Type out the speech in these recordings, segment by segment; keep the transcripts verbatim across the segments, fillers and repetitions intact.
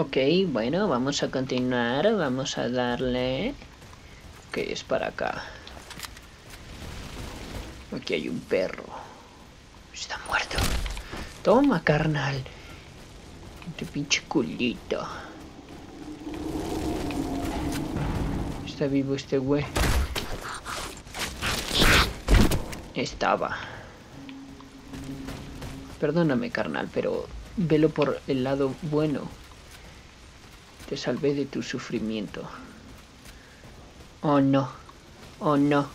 Ok, bueno, vamos a continuar, vamos a darle... Ok, es para acá. Aquí hay un perro. Está muerto. Toma, carnal. Tu pinche culito. Está vivo este güey. Estaba. Perdóname, carnal, pero velo por el lado bueno. Te salvé de tu sufrimiento. Oh no, oh no.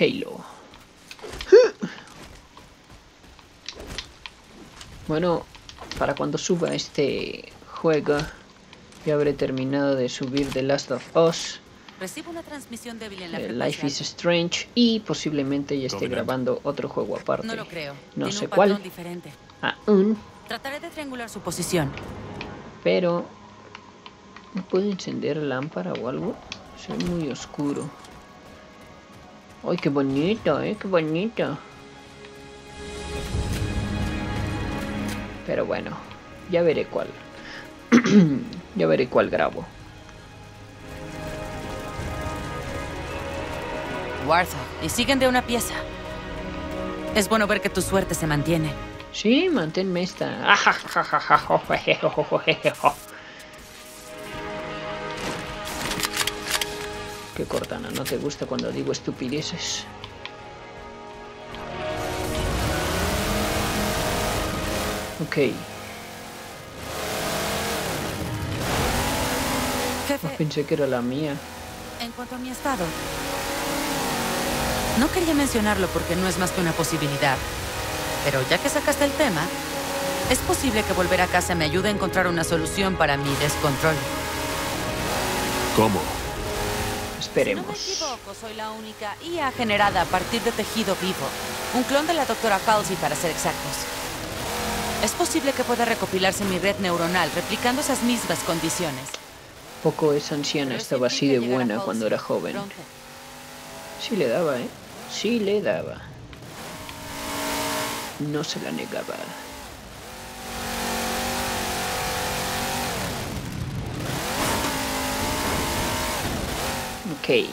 Halo. Bueno, para cuando suba este juego, ya habré terminado de subir The Last of Us, Recibo una transmisión débil en la eh, Life is Strange, y posiblemente ya esté grabando otro juego aparte. No lo creo. No sé cuál. Diferente. Aún. Trataré de triangular su posición. Pero... ¿puedo encender lámpara o algo? Soy muy oscuro. ¡Ay, qué bonito, eh! ¡Qué bonito! Pero bueno, ya veré cuál. Ya veré cuál grabo. Warthog, y siguen de una pieza. Es bueno ver que tu suerte se mantiene. Sí, manténme esta. Que Cortana, ¿no te gusta cuando digo estupideces? Ok. Jefe, no pensé que era la mía. En cuanto a mi estado, no quería mencionarlo porque no es más que una posibilidad. Pero ya que sacaste el tema, es posible que volver a casa me ayude a encontrar una solución para mi descontrol. ¿Cómo? Esperemos. Si no me equivoco, soy la única I A generada a partir de tejido vivo. Un clon de la doctora Halsey, para ser exactos. Es posible que pueda recopilarse mi red neuronal replicando esas mismas condiciones. Poco esa anciana estaba así de buena cuando era joven. Pronto. Sí le daba, ¿eh? Sí le daba. No se la negaba. Ok.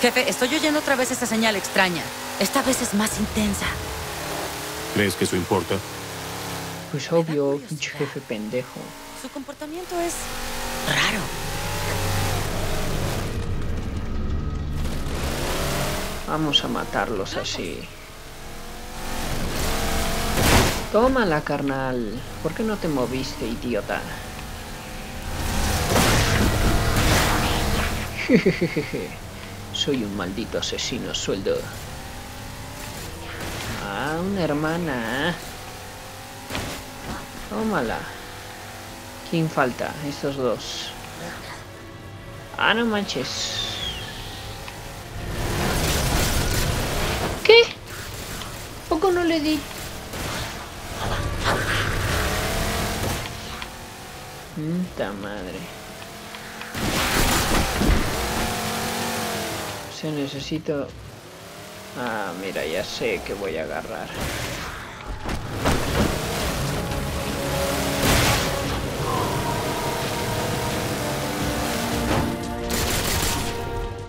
Jefe, estoy oyendo otra vez esta señal extraña. Esta vez es más intensa. ¿Crees que eso importa? Pues obvio, pinche jefe pendejo. Su comportamiento es... raro. Vamos a matarlos así. Tómala, carnal. ¿Por qué no te moviste, idiota? Soy un maldito asesino a sueldo. Ah, una hermana. Tómala. ¿Quién falta? Estos dos. Ah, no manches. ¿Qué? Poco no le di. Puta madre. Se necesito... Ah, mira, ya sé que voy a agarrar.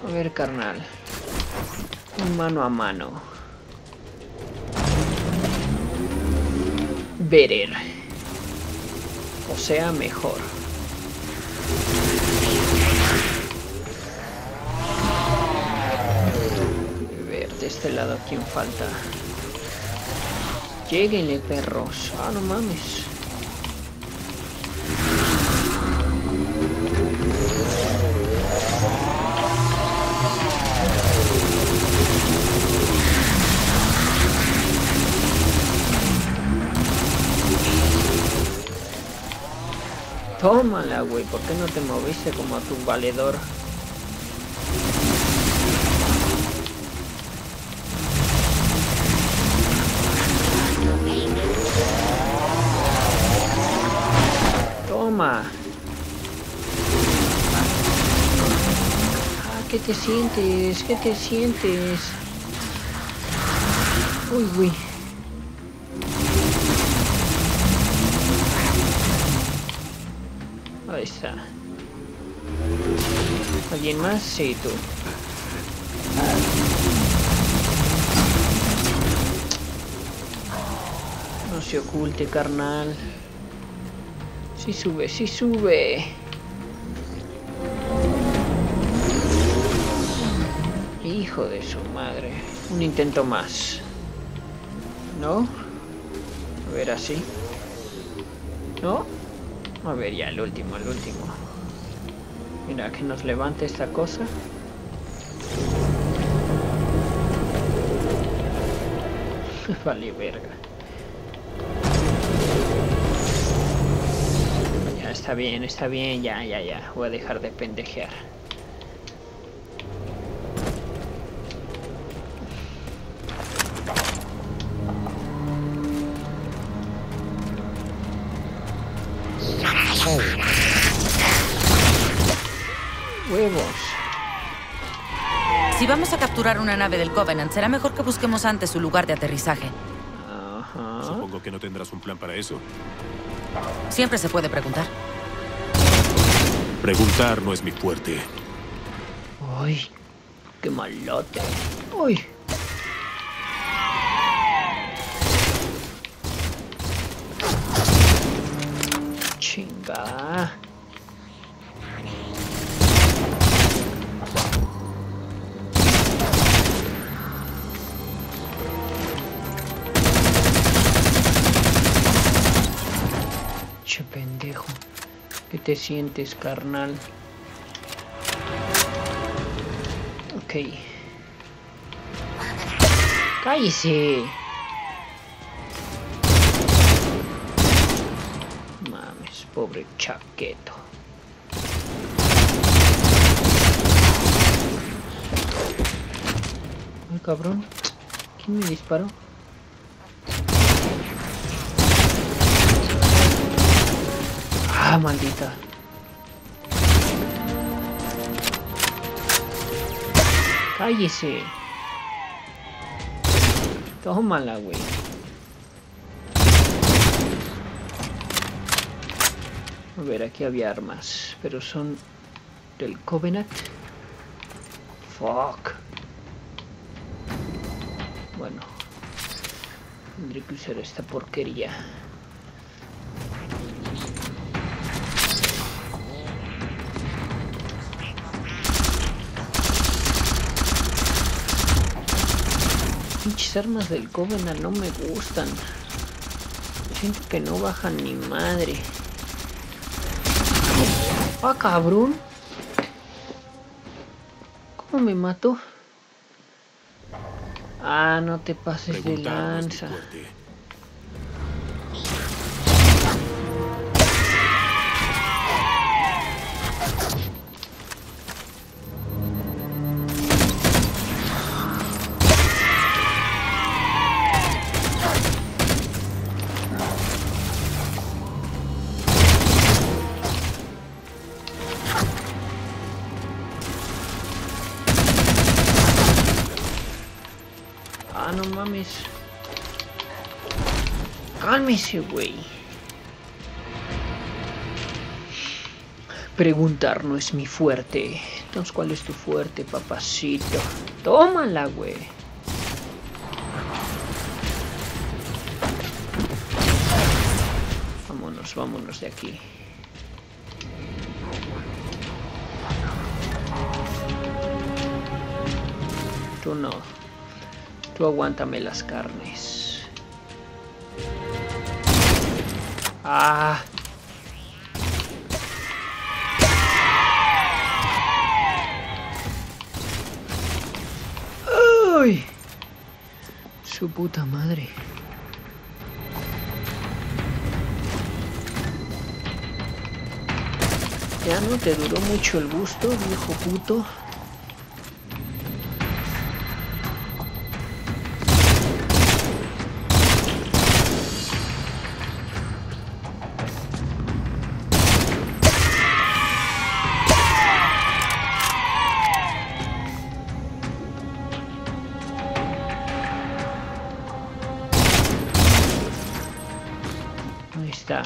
A ver, carnal. Mano a mano. Verer. O sea, mejor. A ver, de este lado, ¿quién falta? Lléguenle, perros. Ah, no mames. Tómala, güey, ¿por qué no te moviste como a tu valedor? Toma. Ah, ¿qué te sientes? ¿Qué te sientes? Uy, uy. Ahí está. ¿Alguien más? Sí, tú. No se oculte, carnal. Sí sube, sí sube. Hijo de su madre. Un intento más. ¿No? A ver, así. ¿No? A ver, ya, el último, el último. Mira, que nos levante esta cosa. Vale, verga. Ya, está bien, está bien, ya, ya, ya. Voy a dejar de pendejear. Si vamos a capturar una nave del Covenant, será mejor que busquemos antes su lugar de aterrizaje. Ajá. Supongo que no tendrás un plan para eso. Siempre se puede preguntar. Preguntar no es mi fuerte. Uy, qué malote. Uy. Chinga. Pendejo, ¿qué te sientes, carnal? Ok. ¡Cállese! Mames, pobre chaqueto. Ay, cabrón. ¿Quién me disparó? Ah, maldita. Cállese. Tómala, güey. A ver, aquí había armas, pero son del Covenant. Fuck. Bueno, tendré que usar esta porquería. Pinches armas del Covenant no me gustan. Siento que no bajan ni madre. ¡Ah, cabrón! ¿Cómo me mató? Ah, no te pases de lanza. Cálmese, güey. Preguntar no es mi fuerte. Entonces, ¿cuál es tu fuerte, papacito? Tómala, güey. Vámonos, vámonos de aquí. Tú no. Tú aguántame las carnes. Ah. Uy. Su puta madre. Ya no te duró mucho el gusto, viejo puto. ¿Dónde está?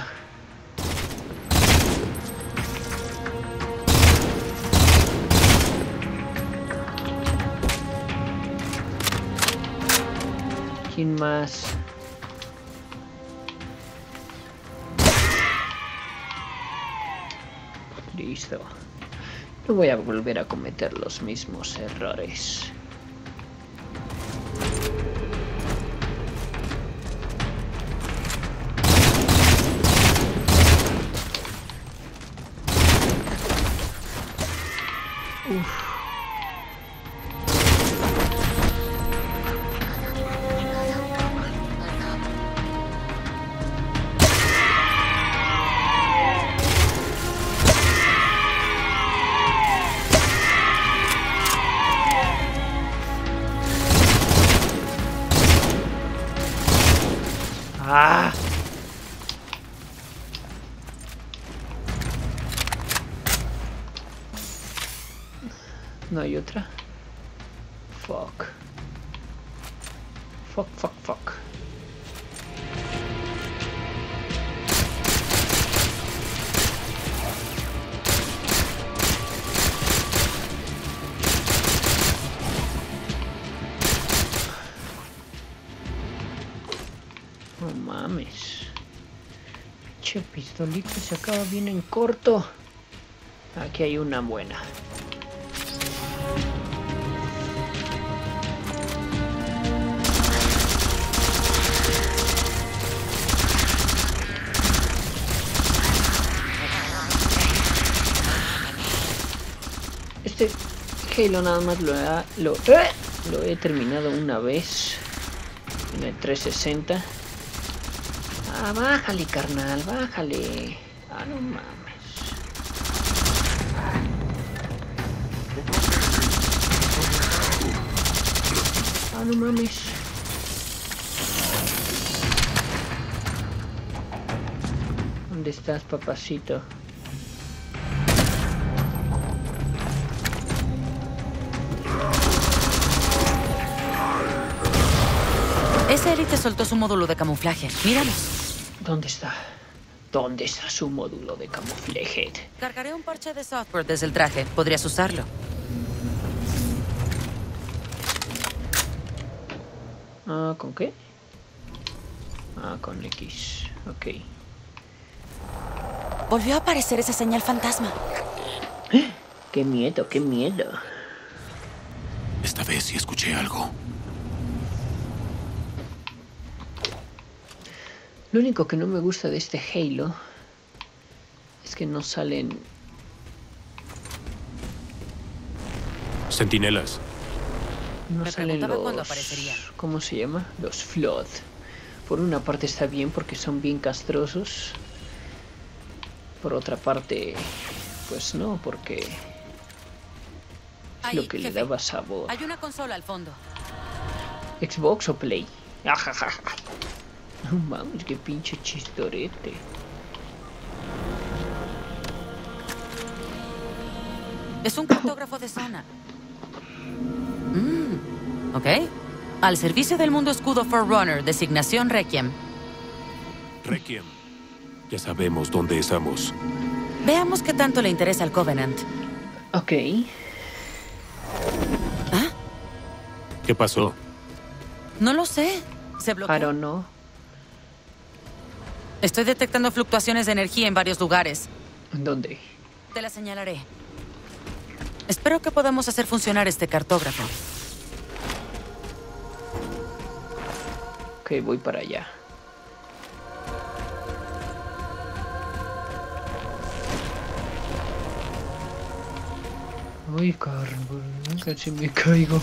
¿Quién más? Listo. No voy a volver a cometer los mismos errores. Uf. No hay otra. Fuck. Fuck, fuck, fuck. No mames. Che, pistolita se acaba bien en corto. Aquí hay una buena. Este Halo nada más lo, ha, lo, ¡eh! lo he terminado una vez en el trescientos sesenta. Ah, bájale, carnal, bájale. Ah, no mames. Ah, no mames. ¿Dónde estás, papacito? Ese élite soltó su módulo de camuflaje. Míralo. ¿Dónde está? ¿Dónde está su módulo de camuflaje? Cargaré un parche de software desde el traje. Podrías usarlo. Ah, ¿con qué? Ah, con X. Ok. Volvió a aparecer esa señal fantasma. ¡Qué miedo, qué miedo! Esta vez sí escuché algo. Lo único que no me gusta de este Halo es que no salen... Centinelas. No salen los... ¿Cómo se llama? Los Flood. Por una parte está bien porque son bien castrosos. Por otra parte, pues no, porque... es ahí, lo que jefe, le daba sabor. Hay una consola al fondo. ¿Xbox o Play? Ajajaja. Vamos, qué pinche chistorete. Es un cartógrafo de zona. Mm, ok. Al servicio del mundo escudo Forerunner, designación Requiem. Requiem. Ya sabemos dónde estamos. Veamos qué tanto le interesa al Covenant. Ok. ¿Ah? ¿Qué pasó? No lo sé. Se bloqueó. I don't know. Estoy detectando fluctuaciones de energía en varios lugares. ¿Dónde? Te la señalaré. Espero que podamos hacer funcionar este cartógrafo. Ok, voy para allá. Uy, caramba, casi me caigo.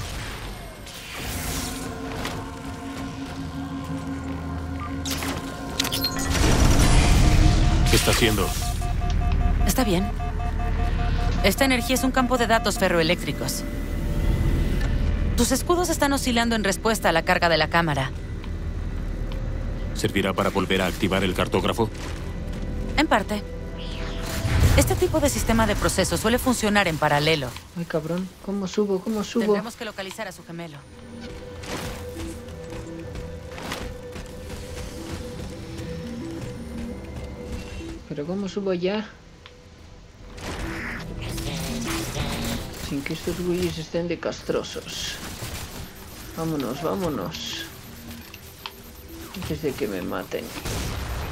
¿Qué está haciendo? Está bien. Esta energía es un campo de datos ferroeléctricos. Tus escudos están oscilando en respuesta a la carga de la cámara. ¿Servirá para volver a activar el cartógrafo? En parte. Este tipo de sistema de proceso suele funcionar en paralelo. Ay, cabrón. ¿Cómo subo? ¿Cómo subo? Tendremos que localizar a su gemelo. Pero ¿cómo subo allá? Sin que estos güeyes estén de castrosos. Vámonos, vámonos. Antes de que me maten.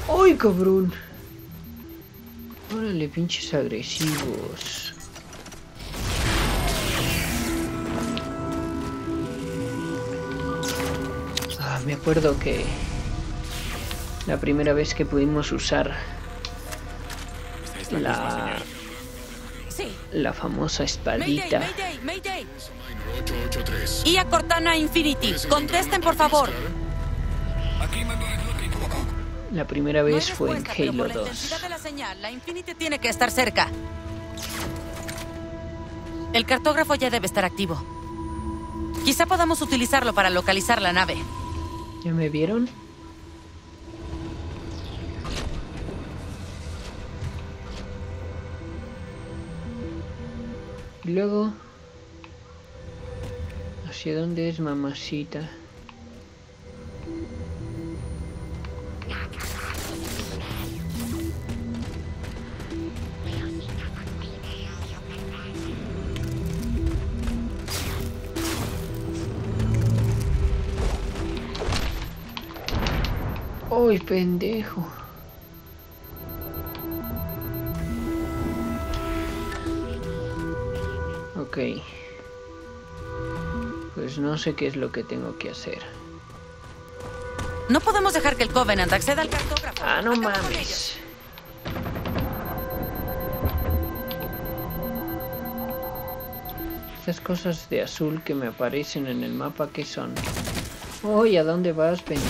¡Ay, cabrón! Órale, pinches agresivos. Ah, me acuerdo que la primera vez que pudimos usar la, la famosa espadita. Mayday, Mayday, Mayday. Y a Cortana Infinity, contesten por favor. La primera vez no fue cuesta, en Halo dos. La intensidad de la señal, la Infinity tiene que estar cerca. El cartógrafo ya debe estar activo. Quizá podamos utilizarlo para localizar la nave. ¿Ya me vieron? Y luego, ¿hacia dónde es mamacita? ¡Uy, pendejo! Ok. Pues no sé qué es lo que tengo que hacer. No podemos dejar que el Covenant acceda al cartógrafo. ¡Ah, no mames! Estas cosas de azul que me aparecen en el mapa, ¿qué son? ¡Uy! ¿A dónde vas, pendejo?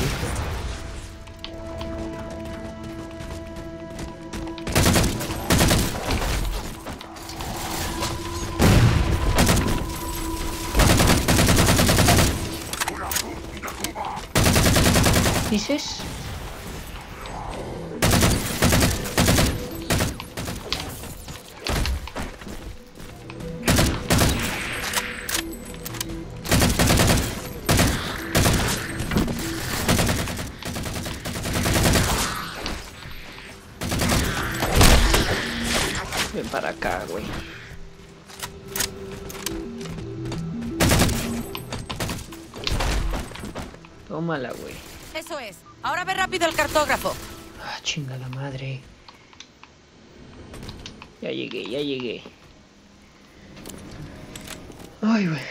¿Dices? Ven para acá, güey. Tómala, güey. Eso es. Ahora ve rápido el cartógrafo. Ah, chinga la madre. Ya llegué, ya llegué. Ay, güey.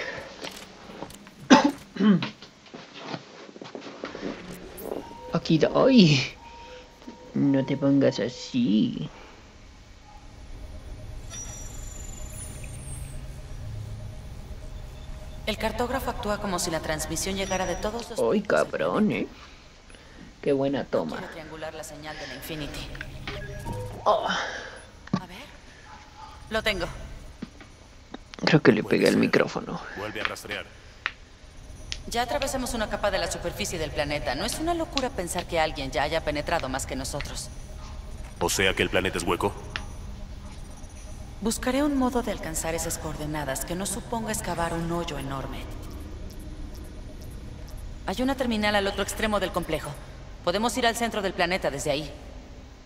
Aquí da. ¡Ay! No te pongas así. El cartógrafo actúa como si la transmisión llegara de todos los... ¡Ay, cabrón, eh! Qué buena toma. Quiero triangular la señal de la Infinity. Oh. A ver. Lo tengo. Creo que le pegué al micrófono. Vuelve a rastrear. Ya atravesamos una capa de la superficie del planeta. No es una locura pensar que alguien ya haya penetrado más que nosotros. O sea que el planeta es hueco. Buscaré un modo de alcanzar esas coordenadas que no suponga excavar un hoyo enorme. Hay una terminal al otro extremo del complejo. Podemos ir al centro del planeta desde ahí.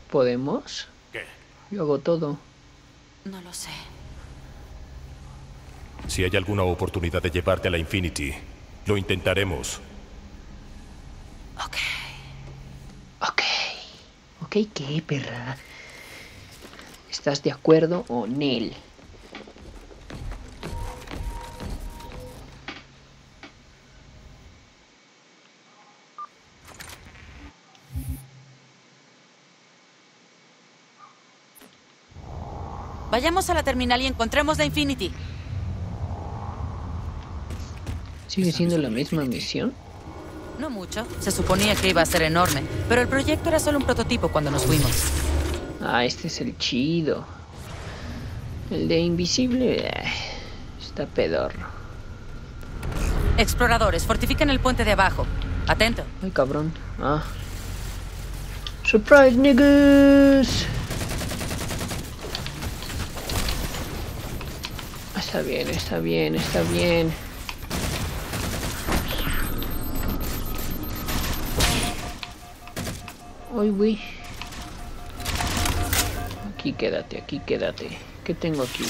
¿Podemos? ¿Qué? Yo hago todo. No lo sé. Si hay alguna oportunidad de llevarte a la Infinity, lo intentaremos. Ok. Ok. Ok, ¿qué, perra? ¿Estás de acuerdo o no? Vayamos a la terminal y encontremos la Infinity. ¿Sigue siendo la misma misión? No mucho. Se suponía que iba a ser enorme, pero el proyecto era solo un prototipo cuando nos fuimos. Ah, este es el chido. El de invisible... está pedorro. Exploradores, fortifican el puente de abajo. Atento. Ay, cabrón. Ah. Surprise, niggas. Está bien, está bien, está bien. Uy, uy. Aquí quédate, aquí quédate. ¿Qué tengo aquí?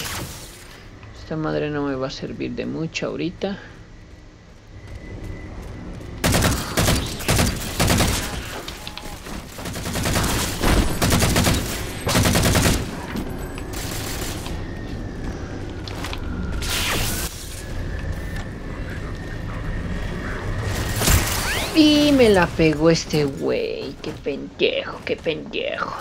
Esta madre no me va a servir de mucho ahorita. Y me la pegó este güey. Qué pendejo, qué pendejo.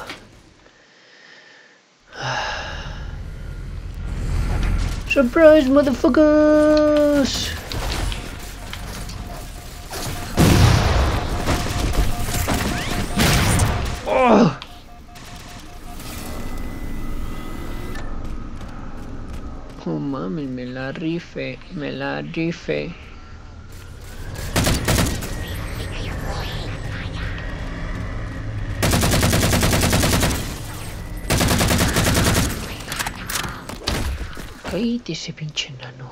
Surprise, motherfuckers. Oh. Oh mami, me la rife, me la rife. Ay, ese pinche enano.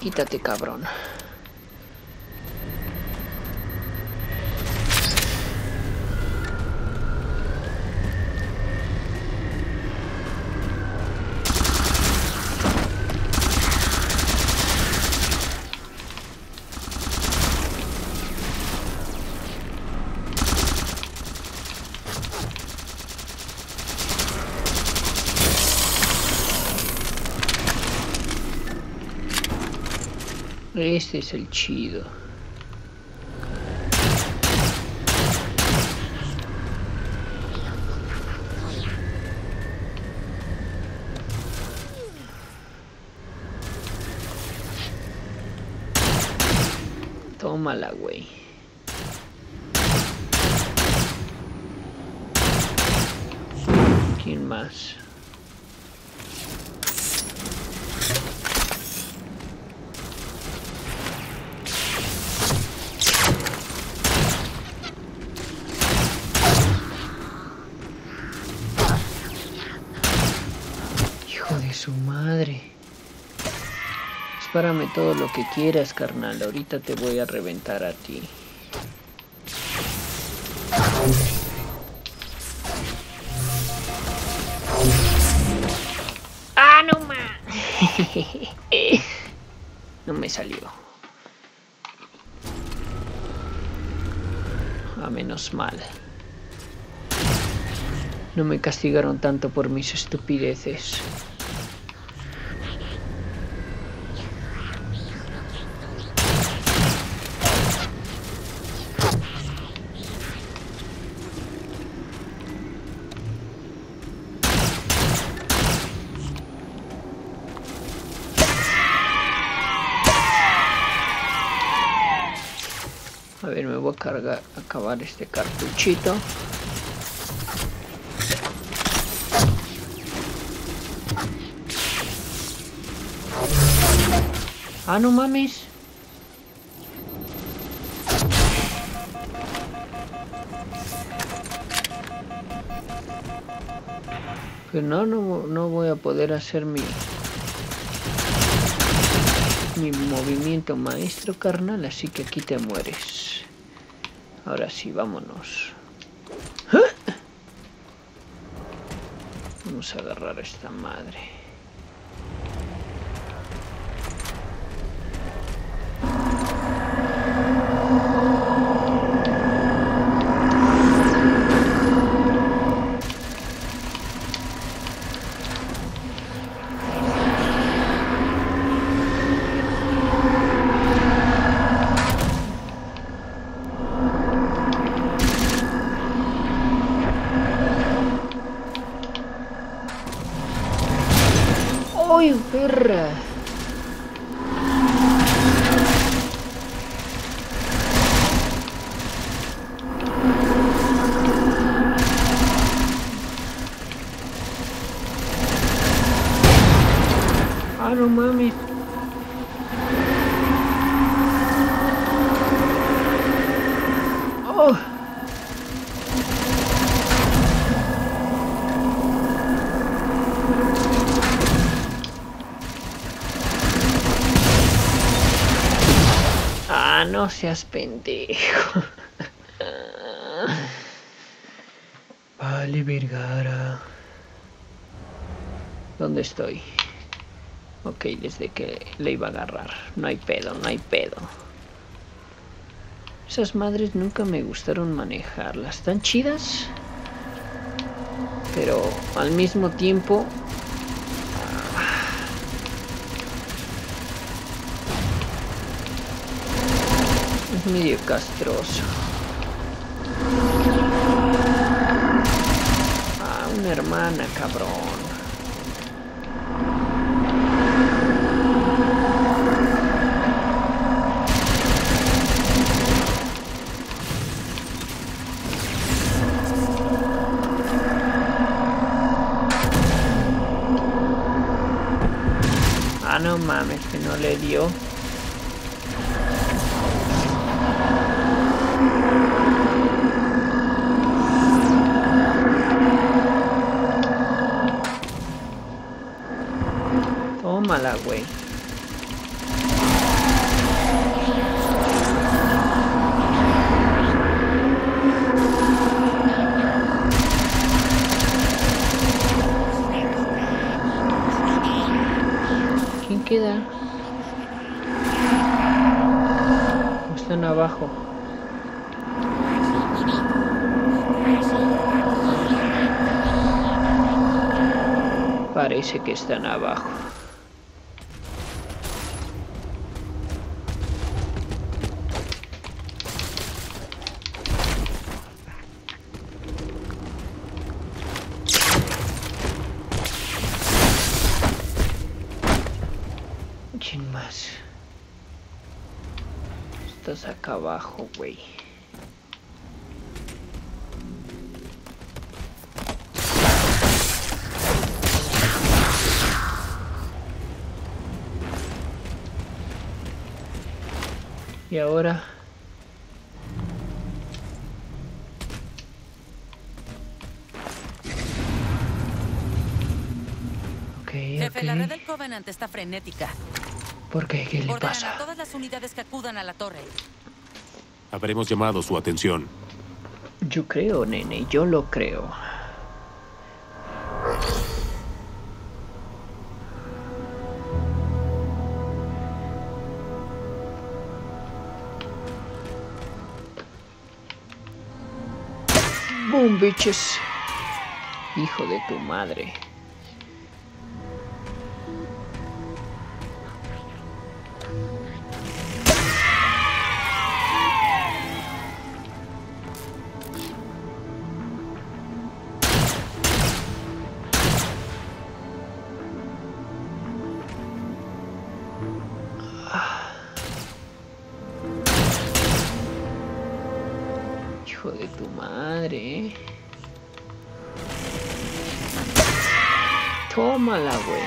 Quítate, cabrón. Este es el chido. Tómala, güey. ¿Quién más? Dispárame todo lo que quieras, carnal. Ahorita te voy a reventar a ti. ¡Ah, no más! No me salió. A menos mal. No me castigaron tanto por mis estupideces. A ver, me voy a cargar, acabar este cartuchito. Ah, no mames. Pues no, no, no voy a poder hacer mi... mi movimiento maestro, carnal, así que aquí te mueres. Ahora sí, vámonos. ¿Ah? Vamos a agarrar a esta madre. Ah, no mames. Oh. No seas pendejo. Vale, Vergara. ¿Dónde estoy? Ok, desde que le iba a agarrar. No hay pedo, no hay pedo. Esas madres nunca me gustaron manejarlas. Tan chidas. Pero al mismo tiempo... es medio castroso. Ah, una hermana, cabrón. No mames, que no le dio. Tómala, güey. Queda. Están abajo. Parece que están abajo. Acá abajo, güey. Y ahora... Okay, jefe, okay. La red del Covenant está frenética. ¿Por qué? ¿Qué le Ordenan pasa? A todas las unidades que acudan a la torre. Habremos llamado su atención. Yo creo, nene, yo lo creo. ¡Boom, bitches! Hijo de tu madre. Tómala, güey.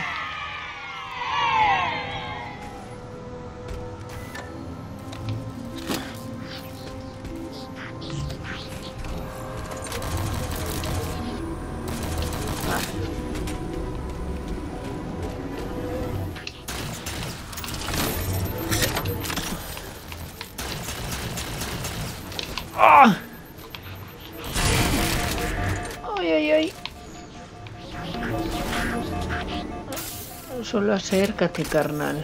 ¡Ah! ¡Ay, ay, ay! Solo acércate, carnal.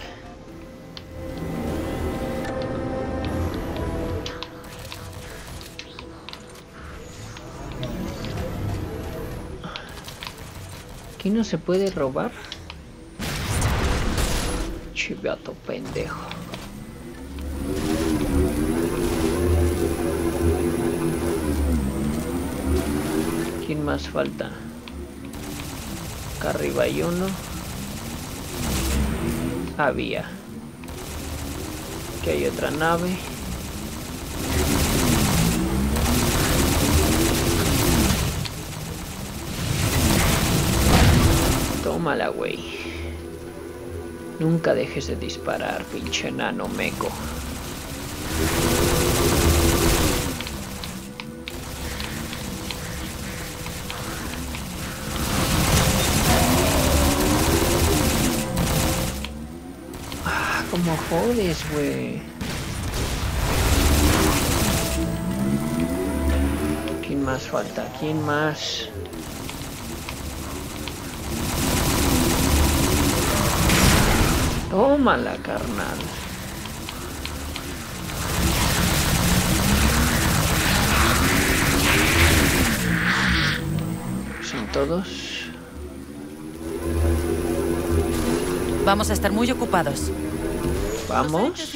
¿Aquí no se puede robar? Chivato pendejo. ¿Quién más falta? Acá arriba hay uno. Había. Aquí hay otra nave. Tómala, güey. Nunca dejes de disparar, pinche enano meco. Como jodes, güey. más falta? ¿Quién más? Tómala, carnal. Son todos. Vamos a estar muy ocupados. Vamos.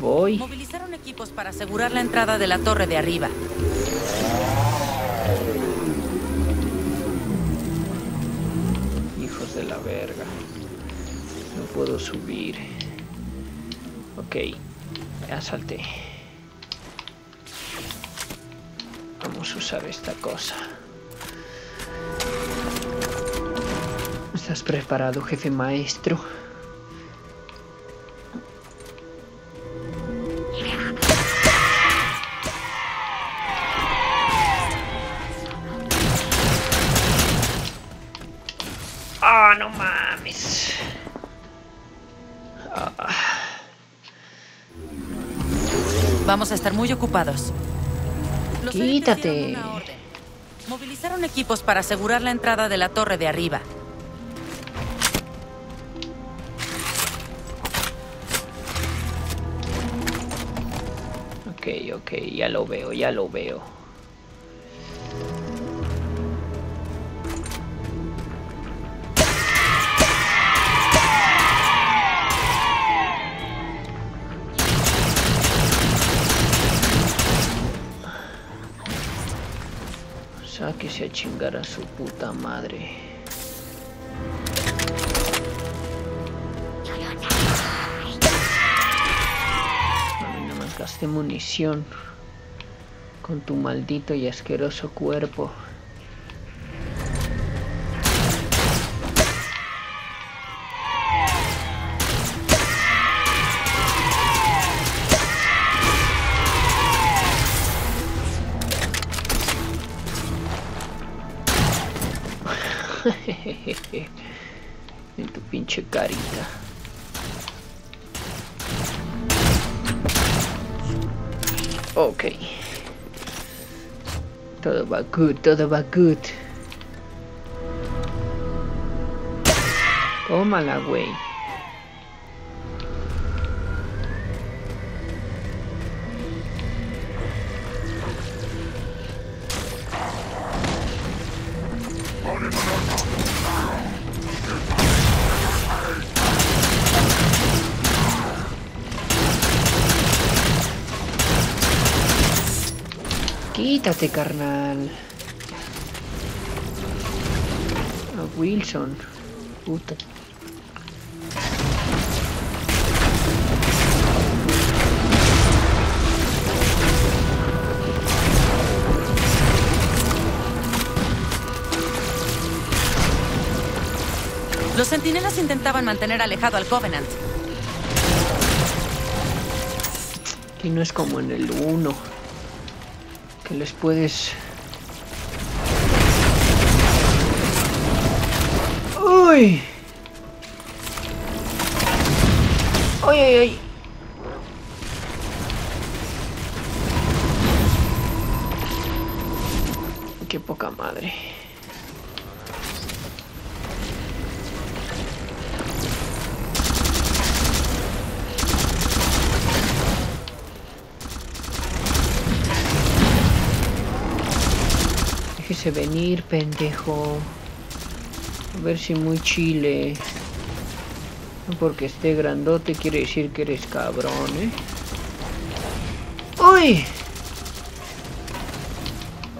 Voy. Movilizaron equipos para asegurar la entrada de la torre de arriba. Hijos de la verga. No puedo subir. Ok, ya salté. Vamos a usar esta cosa. ¿Estás preparado, jefe maestro? ¡Ah, oh, no mames! Vamos a estar muy ocupados. Quítate. Movilizaron equipos para asegurar la entrada de la torre de arriba. Ok, ok, ya lo veo, ya lo veo. Sáquese a chingar a su puta madre. Ay, nada más gasté munición con tu maldito y asqueroso cuerpo. En tu pinche carita. Ok. Todo va good, todo va good. Tómala, güey. Quítate, carnal. Oh, Wilson. Puta. Los centinelas intentaban mantener alejado al Covenant. Aquí no es como en el uno. Que les puedes... ¡Uy! ¡Uy, uy, uy! ¡Qué poca madre! Déjese venir, pendejo. A ver si muy chile. No porque esté grandote quiere decir que eres cabrón, ¿eh? ¡Uy!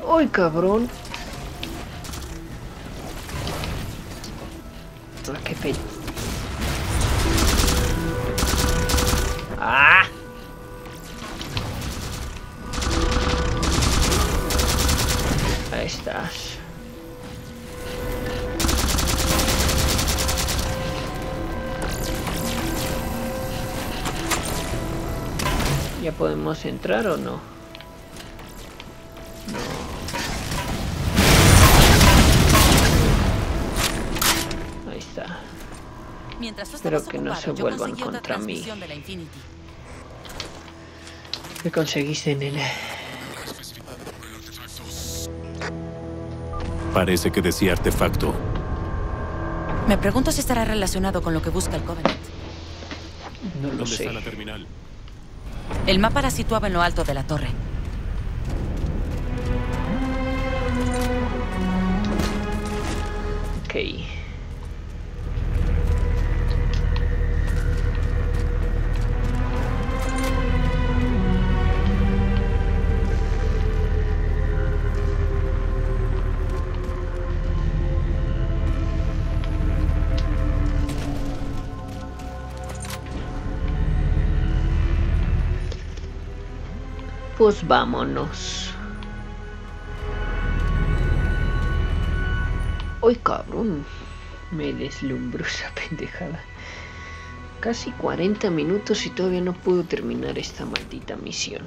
¡Uy, cabrón! ¡Ah, qué feo! ¡Ah! Estás. ¿Ya podemos entrar o no? No. Ahí está. Mientras espero que no se vuelvan contra mí. ¿Qué conseguiste, nena? Parece que decía artefacto. Me pregunto si estará relacionado con lo que busca el Covenant. No lo sé. ¿Dónde está la terminal? El mapa la situaba en lo alto de la torre. Ok. Pues vámonos. ¡Ay, cabrón! Me deslumbró esa pendejada. Casi cuarenta minutos y todavía no puedo terminar esta maldita misión.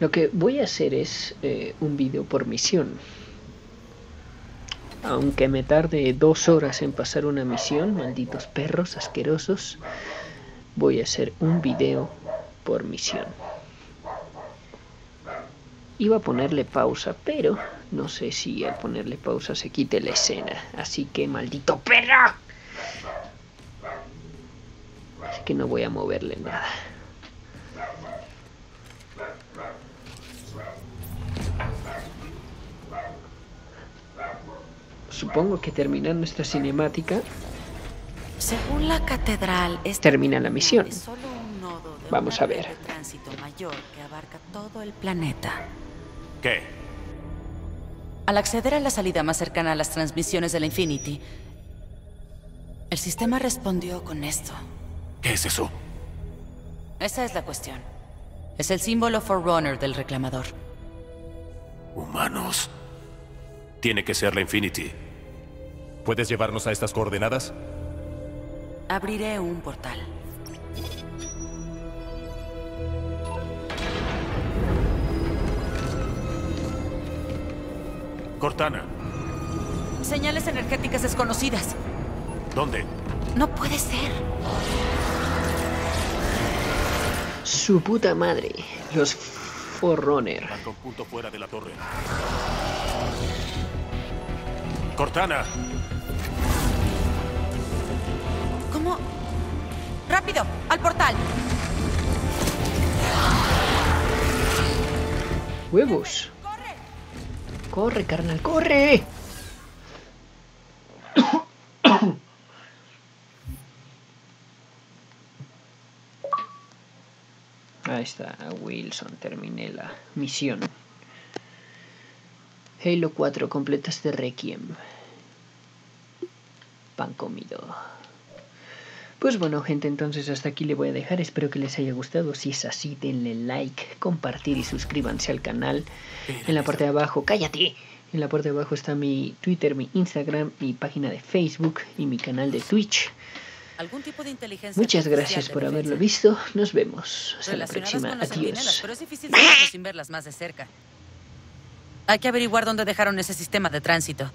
Lo que voy a hacer es eh, un video por misión. Aunque me tarde dos horas en pasar una misión, malditos perros asquerosos, voy a hacer un video por misión. Iba a ponerle pausa, pero no sé si al ponerle pausa se quite la escena. Así que, maldito perro. Así que no voy a moverle nada. Supongo que terminando esta cinemática, según la catedral, termina la misión. Vamos a ver. Tránsito mayor que abarca todo el planeta. ¿Qué? Al acceder a la salida más cercana a las transmisiones de la Infinity, el sistema respondió con esto. ¿Qué es eso? Esa es la cuestión. Es el símbolo Forerunner del Reclamador. Humanos. Tiene que ser la Infinity. ¿Puedes llevarnos a estas coordenadas? Abriré un portal. Cortana. Señales energéticas desconocidas. ¿Dónde? No puede ser. Su puta madre. Los Forerunner. Van con punto fuera de la torre. Cortana. ¿Cómo? Rápido, al portal. Huevos. Corre, carnal, corre. Ahí está, Wilson, terminé la misión. Halo cuatro, completas de Requiem. Pan comido. Pues bueno, gente, entonces hasta aquí le voy a dejar. Espero que les haya gustado. Si es así, denle like, compartir y suscríbanse al canal. En la parte de abajo, cállate. En la parte de abajo está mi Twitter, mi Instagram, mi página de Facebook y mi canal de Twitch. ¿Algún tipo de inteligencia? Muchas gracias por haberlo visto. Nos vemos. Hasta la próxima. Adiós. Pero es difícil sin verlas más de cerca. Hay que averiguar dónde dejaron ese sistema de tránsito.